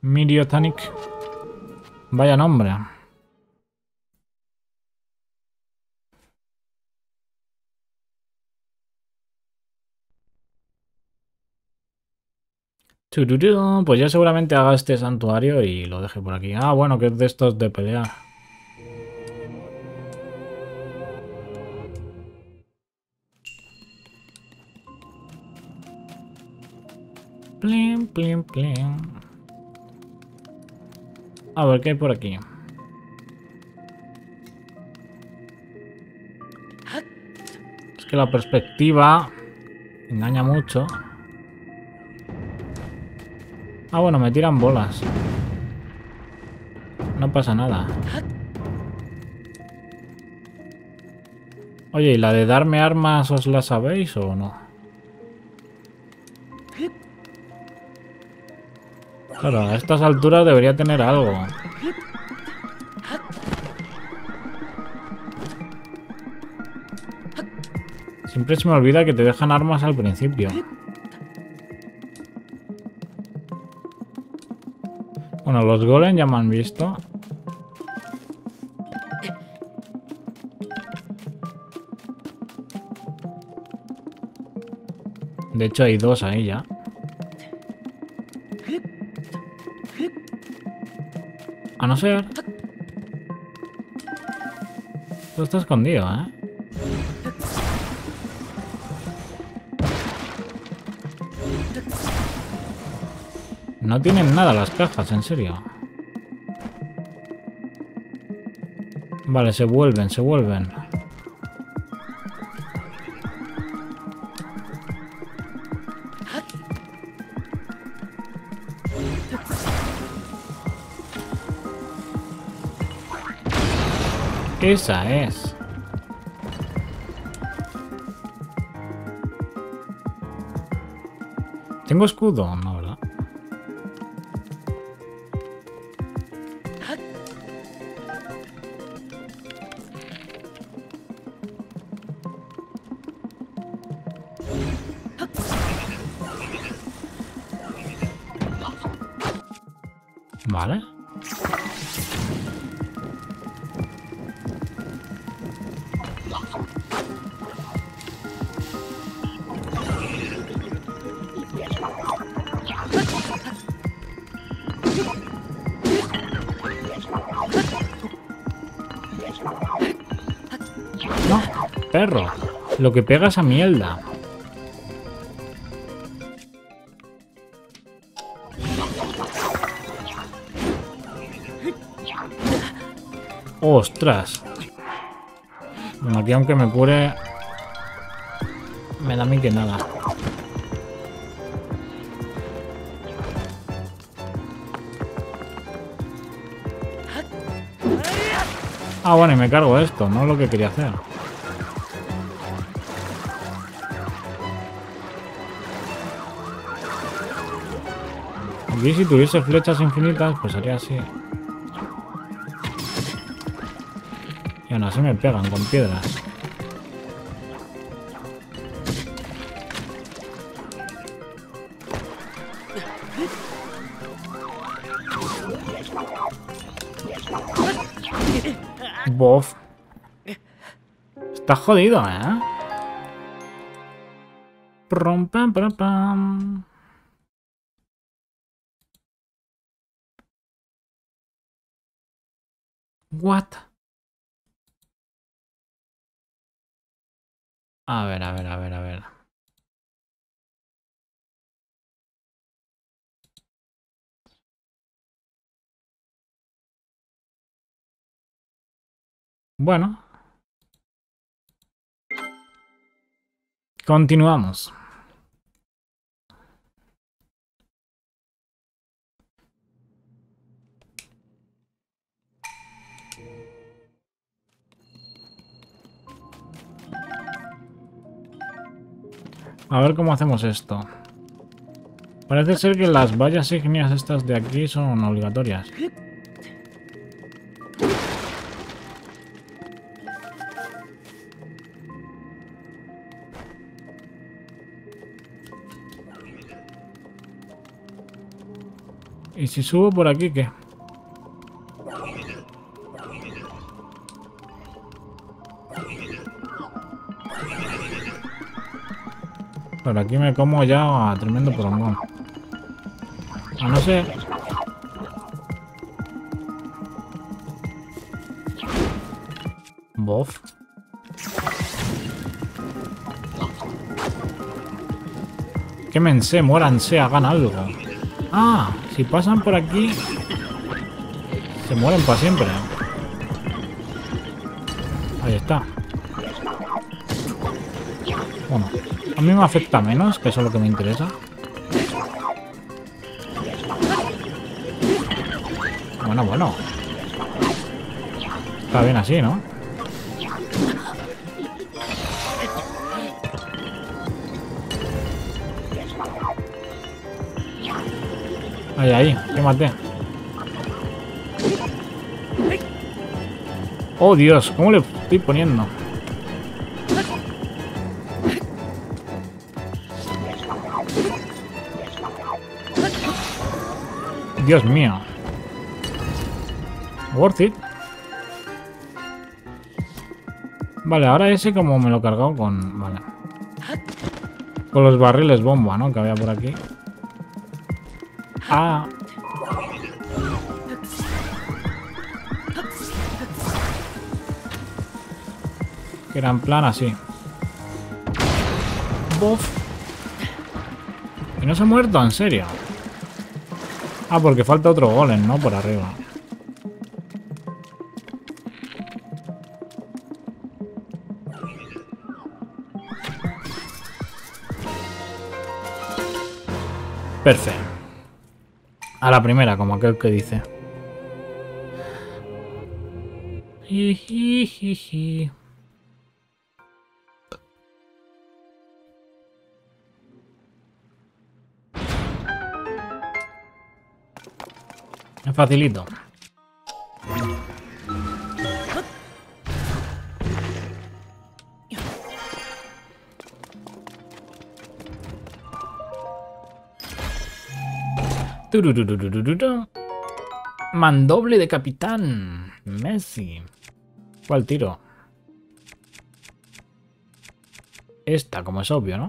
Miriotaniq. Vaya nombre. Pues ya seguramente haga este santuario y lo deje por aquí. Ah, bueno, que es de estos de pelear. Plim, plim, plim. A ver, ¿qué hay por aquí? Es que la perspectiva engaña mucho. Ah, bueno, me tiran bolas. No pasa nada. Oye, ¿y la de darme armas os la sabéis o no? Claro, a estas alturas debería tener algo. Siempre se me olvida que te dejan armas al principio. Bueno, los golems ya me han visto. De hecho, hay dos ahí ya. A no ser... Esto está escondido, ¿eh? No tienen nada las cajas, en serio. Vale, se vuelven. Esa es. ¿Tengo escudo? No, ¿verdad? Vale. No, perro, lo que pega esa mierda. ¡Ostras! Bueno, aquí aunque me cure... Me da a mí que nada. Ah, bueno, y me cargo esto. No es lo que quería hacer. Y si tuviese flechas infinitas, pues haría así. Y aún así me pegan con piedras. Bof. Está jodido, ¿eh? Prom, pam, pam, pam. What? A ver. Bueno. Continuamos. A ver cómo hacemos esto. Parece ser que las vallas ígneas estas de aquí son obligatorias. ¿Y si subo por aquí qué? Por aquí me como ya a tremendo porongón. A no ser... Bof. Quémense, muéranse, hagan algo. Ah, si pasan por aquí... Se mueren para siempre. Ahí está. Bueno. A mí me afecta menos, que eso es lo que me interesa. Bueno. Está bien así, ¿no? Ahí, que maté. Oh, Dios, ¿cómo le estoy poniendo? Dios mío. Worth it. Vale, ahora ese como me lo he cargado con... Vale. Con los barriles bomba, ¿no? Que había por aquí. Ah. Que era en plan así. Bof. Y no se ha muerto, en serio. Ah, porque falta otro golem, ¿no? Por arriba. Perfecto. A la primera, como aquel que dice. Es facilito. Mandoble de capitán Messi. ¿Cuál tiro? Esta, como es obvio, ¿no?